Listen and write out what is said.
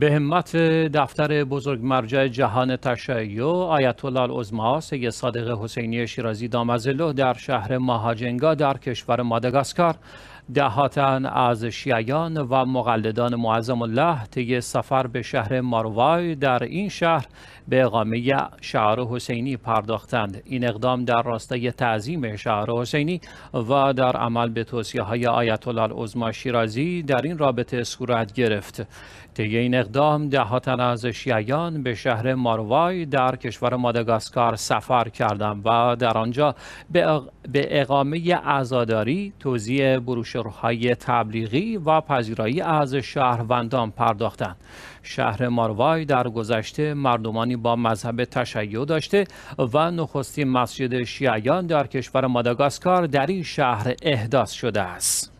به همت دفتر بزرگ مرجع جهان تشیع آیت الله العظمی سید صادق حسینی شیرازی دامظله در شهر ماهاجنگا در کشور ماداگاسکار دهاتن از شیعیان و مقلدان معظم الله طی سفر به شهر ماروای در این شهر به اقامه شعر حسینی پرداختند. این اقدام در راستای تعظیم شعر حسینی و در عمل به توصیه های آیت الله العظمی شیرازی در این رابطه صورت گرفت. طی این اقدام دهاتن از شیعیان به شهر ماروای در کشور ماداگاسکار سفر کردند و در آنجا به اقامه عزاداری، توزیع بروشورهای تبلیغی و پذیرایی از شهروندان پرداختند. شهر ماروای در گذشته مردمانی با مذهب تشیع داشته و نخستین مسجد شیعیان در کشور ماداگاسکار در این شهر احداث شده است.